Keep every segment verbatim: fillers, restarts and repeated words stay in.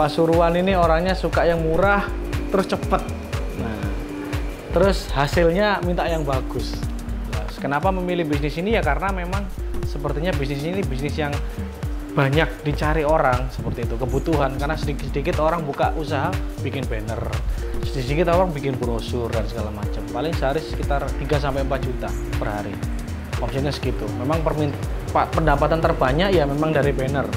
Pasuruan ini orangnya suka yang murah, terus cepet. Nah, terus hasilnya minta yang bagus. Nah, kenapa memilih bisnis ini ya karena memang sepertinya bisnis ini bisnis yang banyak dicari orang seperti itu, kebutuhan, karena sedikit-sedikit orang buka usaha, bikin banner, sedikit-sedikit orang bikin brosur dan segala macam. Paling sehari sekitar tiga sampai empat juta per hari, omsetnya segitu. Memang pendapatan terbanyak ya memang dari banner.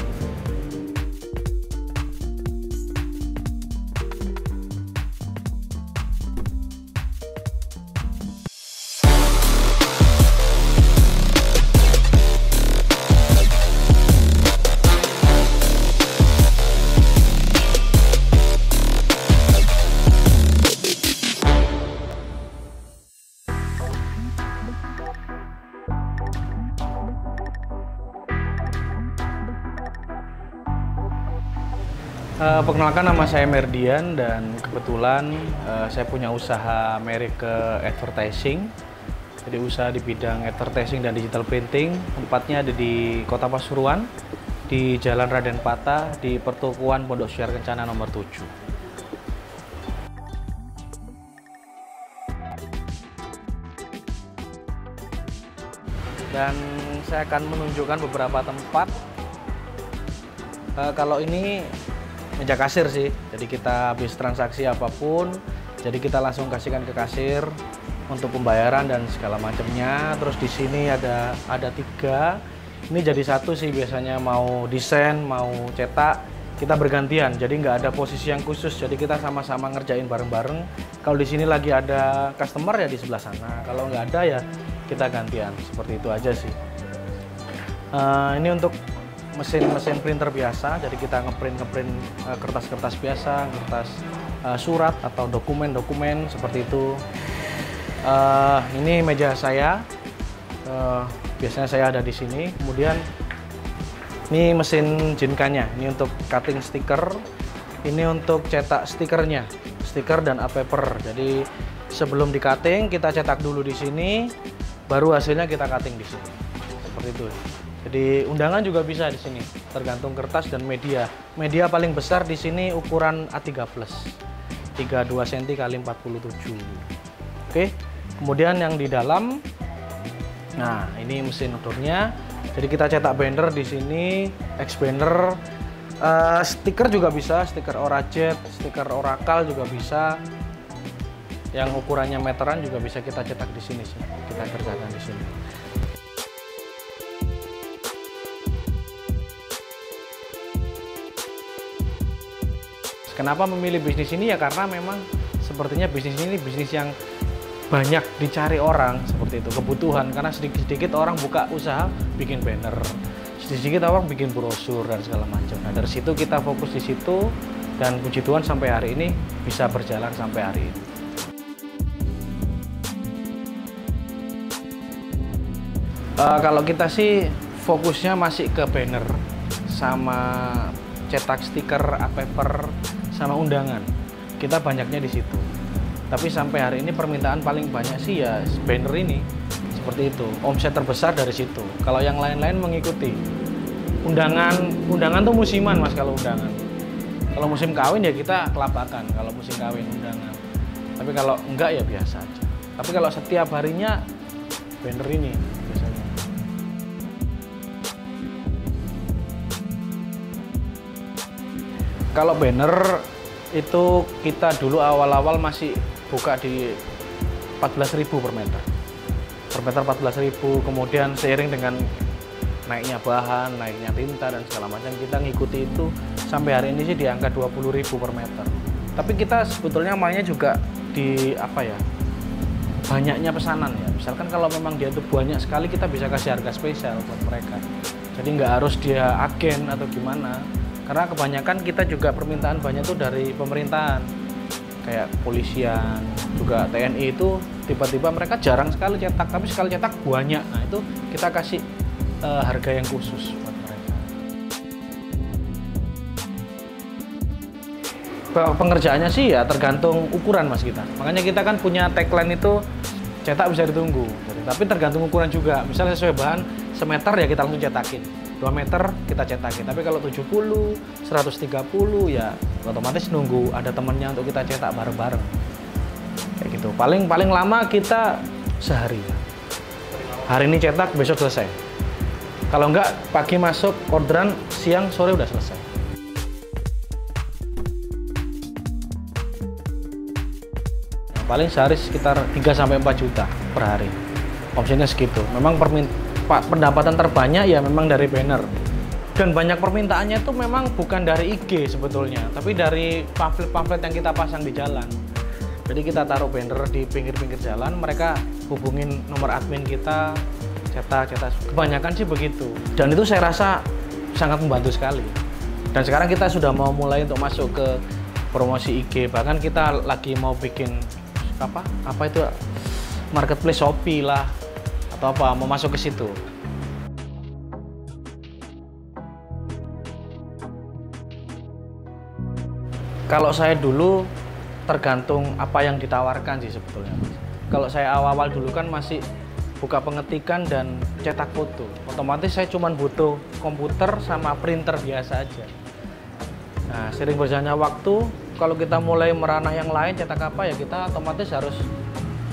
Perkenalkan, nama saya Merdian dan kebetulan uh, saya punya usaha Merike Advertising. Jadi usaha di bidang advertising dan digital printing. Tempatnya ada di Kota Pasuruan, di Jalan Raden Patah, di Pertukuan Pondok Surya Kencana nomor tujuh. Dan saya akan menunjukkan beberapa tempat. Uh, kalau ini meja kasir sih, jadi kita habis transaksi apapun, jadi kita langsung kasihkan ke kasir untuk pembayaran dan segala macamnya. Terus di sini ada ada tiga, ini jadi satu sih biasanya, mau desain, mau cetak, kita bergantian, jadi nggak ada posisi yang khusus, jadi kita sama-sama ngerjain bareng-bareng. Kalau di sini lagi ada customer ya di sebelah sana, kalau nggak ada ya kita gantian, seperti itu aja sih. Uh, ini untuk mesin-mesin printer biasa, jadi kita ngeprint ngeprint kertas-kertas biasa, kertas uh, surat atau dokumen-dokumen seperti itu. Uh, ini meja saya, uh, biasanya saya ada di sini. Kemudian ini mesin jinkannya, ini untuk cutting stiker, ini untuk cetak stikernya, stiker dan A paper. Jadi sebelum di cutting kita cetak dulu di sini, baru hasilnya kita cutting di sini, seperti itu. Jadi undangan juga bisa di sini, tergantung kertas dan media. Media paling besar di sini ukuran A tiga plus, tiga puluh dua sentimeter kali empat puluh tujuh. Oke, kemudian yang di dalam, nah ini mesin outdoornya. Jadi kita cetak banner di sini, X banner, uh, stiker juga bisa, stiker ORAJET, stiker ORAKAL juga bisa. Yang ukurannya meteran juga bisa kita cetak di sini sih, kita kerjakan di sini. Kenapa memilih bisnis ini ya karena memang sepertinya bisnis ini bisnis yang banyak dicari orang seperti itu, kebutuhan, karena sedikit-sedikit orang buka usaha, bikin banner, sedikit-sedikit orang bikin brosur dan segala macam. Nah, dari situ kita fokus di situ dan puji Tuhan sampai hari ini bisa berjalan sampai hari ini. Uh, kalau kita sih fokusnya masih ke banner sama cetak stiker, A paper, sama undangan, kita banyaknya di situ. Tapi sampai hari ini permintaan paling banyak sih ya banner ini, seperti itu. Omset terbesar dari situ. Kalau yang lain-lain mengikuti. Undangan, undangan tuh musiman mas kalau undangan. Kalau musim kawin ya kita kelabakan. Kalau musim kawin undangan. Tapi kalau enggak ya biasa aja. Tapi kalau setiap harinya banner ini. Kalau banner itu kita dulu awal-awal masih buka di empat belas ribu per meter. Per meter empat belas ribu, kemudian seiring dengan naiknya bahan, naiknya tinta dan segala macam, kita ngikuti itu sampai hari ini sih di angka dua puluh ribu per meter. Tapi kita sebetulnya mainnya juga di apa ya? Banyaknya pesanan ya. Misalkan kalau memang dia itu banyak sekali, kita bisa kasih harga spesial buat mereka. Jadi nggak harus dia agen atau gimana. Karena kebanyakan kita juga permintaan banyak tuh dari pemerintahan, kayak kepolisian, juga T N I itu tiba-tiba mereka jarang sekali cetak, tapi sekali cetak banyak. Nah itu kita kasih uh, harga yang khusus buat mereka. Pengerjaannya sih ya tergantung ukuran mas kita. Makanya kita kan punya tagline itu cetak bisa ditunggu. Tapi tergantung ukuran juga. Misalnya sesuai bahan semeter ya kita langsung cetakin. dua meter kita cetakin, tapi kalau tujuh puluh, seratus tiga puluh ya otomatis nunggu ada temennya untuk kita cetak bareng-bareng kayak gitu. Paling paling lama kita sehari, hari ini cetak besok selesai, kalau enggak pagi masuk orderan siang sore udah selesai. Nah, paling sehari sekitar tiga sampai empat juta per hari, opsinya segitu. Memang pendapatan terbanyak ya memang dari banner, dan banyak permintaannya itu memang bukan dari I G sebetulnya, tapi dari pamflet-pamflet yang kita pasang di jalan. Jadi kita taruh banner di pinggir-pinggir jalan, mereka hubungin nomor admin kita, cetak-cetak. Kebanyakan sih begitu. Dan itu saya rasa sangat membantu sekali. Dan sekarang kita sudah mau mulai untuk masuk ke promosi I G, bahkan kita lagi mau bikin apa? Apa itu marketplace Shopee lah atau apa, mau masuk ke situ. Kalau saya dulu tergantung apa yang ditawarkan sih sebetulnya. Kalau saya awal-awal dulu kan masih buka pengetikan dan cetak foto. Otomatis saya cuma butuh komputer sama printer biasa aja. Nah, sering berjalannya waktu, kalau kita mulai merana yang lain cetak apa ya, kita otomatis harus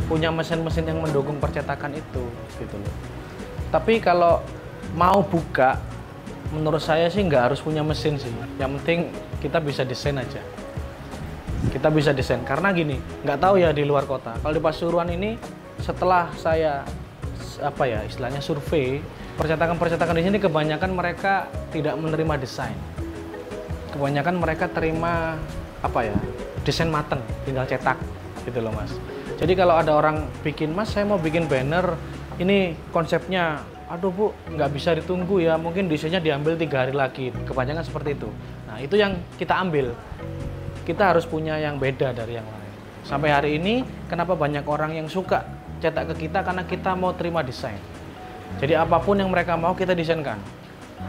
punya mesin-mesin yang mendukung percetakan itu gitu loh. Tapi kalau mau buka, menurut saya sih nggak harus punya mesin sih. Yang penting kita bisa desain aja. Kita bisa desain, karena gini, nggak tahu ya di luar kota. Kalau di Pasuruan ini, setelah saya apa ya istilahnya survei percetakan-percetakan di sini, kebanyakan mereka tidak menerima desain. Kebanyakan mereka terima apa ya desain mateng, tinggal cetak gitu loh Mas. Jadi kalau ada orang bikin, Mas saya mau bikin banner, ini konsepnya, aduh Bu nggak bisa ditunggu ya, mungkin desainnya diambil tiga hari lagi. Kebanyakan seperti itu. Nah itu yang kita ambil. Kita harus punya yang beda dari yang lain. Sampai hari ini, kenapa banyak orang yang suka cetak ke kita, karena kita mau terima desain. Jadi apapun yang mereka mau, kita desainkan.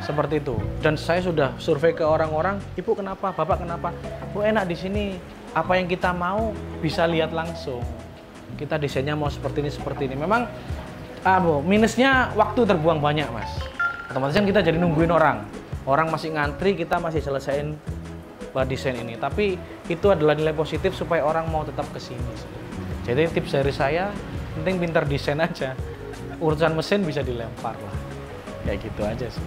Seperti itu. Dan saya sudah survei ke orang-orang, Ibu kenapa, Bapak kenapa? Bu enak di sini, apa yang kita mau bisa lihat langsung. Kita desainnya mau seperti ini, seperti ini. Memang, ah, Bu, minusnya waktu terbuang banyak, Mas. Otomatis kita jadi nungguin orang. Orang masih ngantri, kita masih selesain desain ini, tapi itu adalah nilai positif supaya orang mau tetap kesini. Jadi tips dari saya, penting pintar desain aja, urusan mesin bisa dilempar lah, kayak gitu aja sih.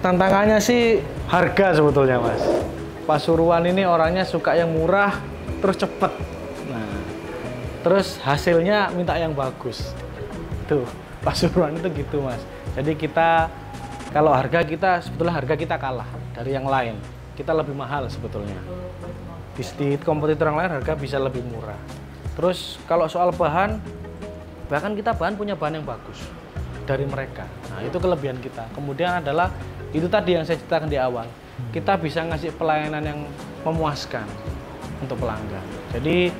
Tantangannya sih harga sebetulnya Mas. Pasuruan ini orangnya suka yang murah, terus cepet. Nah, terus hasilnya minta yang bagus. Tuh, Pasuruan itu gitu Mas. Jadi kita, kalau harga kita, sebetulnya harga kita kalah dari yang lain. Kita lebih mahal sebetulnya. Di, di kompetitor yang lain harga bisa lebih murah. Terus kalau soal bahan, bahkan kita bahan punya bahan yang bagus dari mereka. Nah itu kelebihan kita. Kemudian adalah, itu tadi yang saya ceritakan di awal. Kita bisa ngasih pelayanan yang memuaskan untuk pelanggan. Jadi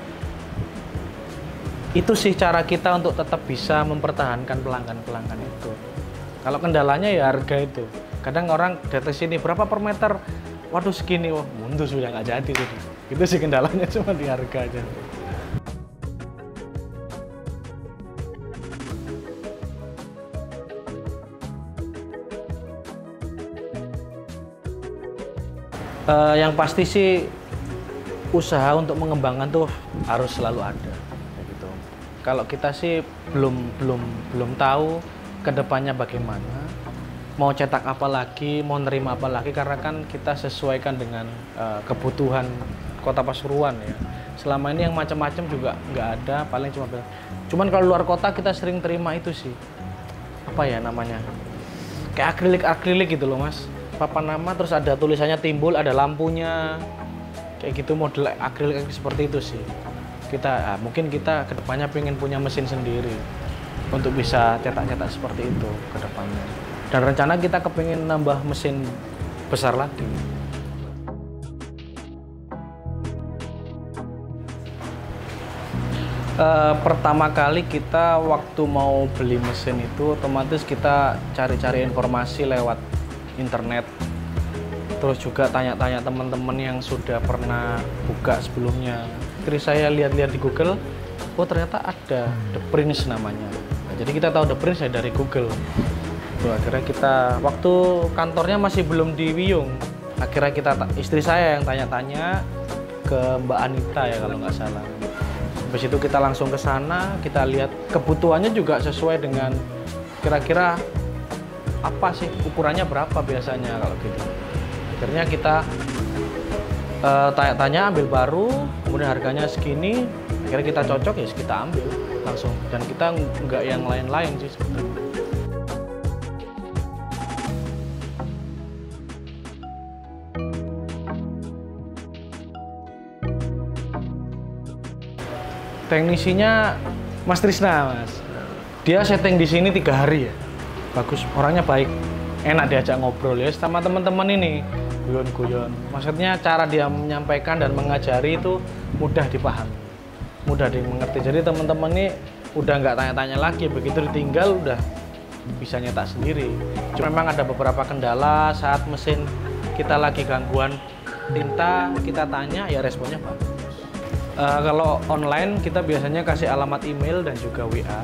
itu sih cara kita untuk tetap bisa mempertahankan pelanggan-pelanggan itu. Kalau kendalanya ya harga itu. Kadang orang datang sini, berapa per meter? Waduh segini, wah mundur sudah nggak jadi. Gitu. Itu sih kendalanya, cuma di harga aja. Uh, yang pasti sih, usaha untuk mengembangkan tuh harus selalu ada. Gitu. Kalau kita sih belum, belum, belum tahu kedepannya bagaimana, mau cetak apa lagi, mau nerima apa lagi, karena kan kita sesuaikan dengan uh, kebutuhan Kota Pasuruan ya. Selama ini yang macam-macam juga nggak ada, paling cuma cuman kalau luar kota kita sering terima itu sih, apa ya namanya, kayak akrilik-akrilik gitu loh Mas, papan nama terus ada tulisannya timbul, ada lampunya kayak gitu, model akrilik seperti itu sih. Kita, nah, mungkin kita kedepannya pengen punya mesin sendiri untuk bisa cetak-cetak seperti itu ke depannya. Dan rencana kita kepingin nambah mesin besar lagi. E, pertama kali kita waktu mau beli mesin itu, otomatis kita cari-cari informasi lewat internet. Terus juga tanya-tanya teman-teman yang sudah pernah buka sebelumnya. Terus saya lihat-lihat di Google, oh ternyata ada Deprintz namanya. Jadi kita tahu Deprintz dari Google. gitu. Akhirnya kita, waktu kantornya masih belum di Wiyung, akhirnya kita, istri saya yang tanya-tanya ke Mbak Anita ya kalau nggak salah. Habis itu kita langsung ke sana, kita lihat kebutuhannya juga sesuai dengan kira-kira apa sih, ukurannya berapa biasanya kalau gitu. Akhirnya kita tanya-tanya, uh, ambil baru, kemudian harganya segini, akhirnya kita cocok, ya kita ambil langsung. Dan kita nggak yang lain-lain sih sebenarnya. Teknisinya Mas Trisna, Mas. Dia setting di sini tiga hari ya. Bagus, orangnya baik, enak diajak ngobrol ya sama teman-teman ini. Guyon-guyon. Maksudnya cara dia menyampaikan dan mengajari itu mudah dipahami, mudah dimengerti. Jadi teman-teman ini udah nggak tanya-tanya lagi, begitu ditinggal udah bisa nyetak sendiri. Cuma memang ada beberapa kendala saat mesin kita lagi gangguan tinta, kita tanya ya responnya bagus. Uh, kalau online kita biasanya kasih alamat email dan juga W A.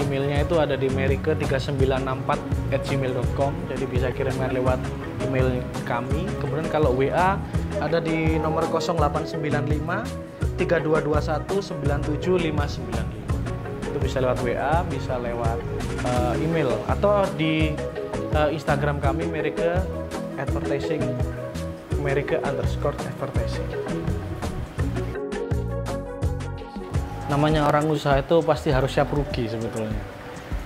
Emailnya itu ada di merike tiga sembilan enam empat at gmail dot com. Jadi bisa kirimkan lewat email kami. Kemudian kalau W A ada di nomor nol delapan sembilan lima tiga dua dua satu sembilan tujuh lima sembilan lima. Itu bisa lewat W A, bisa lewat uh, email atau di uh, Instagram kami Merike Advertising, Merike underscore Advertising. Namanya orang usaha itu pasti harus siap rugi sebetulnya,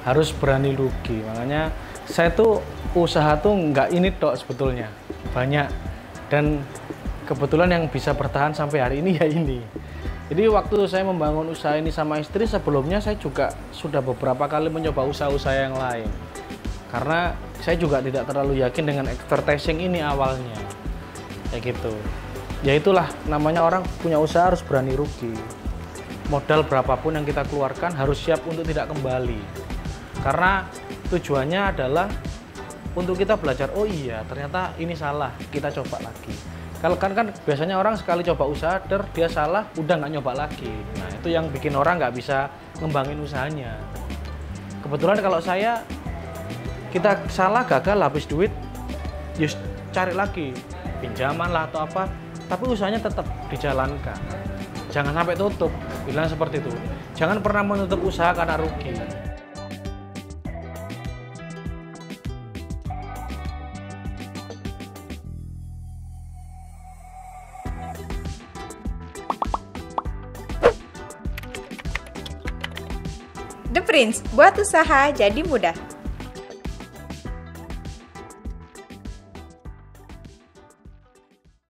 harus berani rugi. Makanya saya tuh usaha tuh nggak ini tok sebetulnya, banyak. Dan kebetulan yang bisa bertahan sampai hari ini ya ini. Jadi waktu saya membangun usaha ini sama istri, sebelumnya saya juga sudah beberapa kali mencoba usaha-usaha yang lain. Karena saya juga tidak terlalu yakin dengan advertising ini awalnya. Kayak gitu. Ya itulah namanya orang punya usaha harus berani rugi. Modal berapapun yang kita keluarkan harus siap untuk tidak kembali. Karena tujuannya adalah untuk kita belajar, oh iya ternyata ini salah, kita coba lagi. Kalau kan kan biasanya orang sekali coba usaha, der dia salah, udah nggak nyoba lagi. Nah itu yang bikin orang nggak bisa ngembangin usahanya. Kebetulan kalau saya, kita salah, gagal, habis duit, just cari lagi, pinjaman lah atau apa, tapi usahanya tetap dijalankan. Jangan sampai tutup, bilang seperti itu. Jangan pernah menutup usaha karena rugi. Deprintz, buat usaha jadi mudah.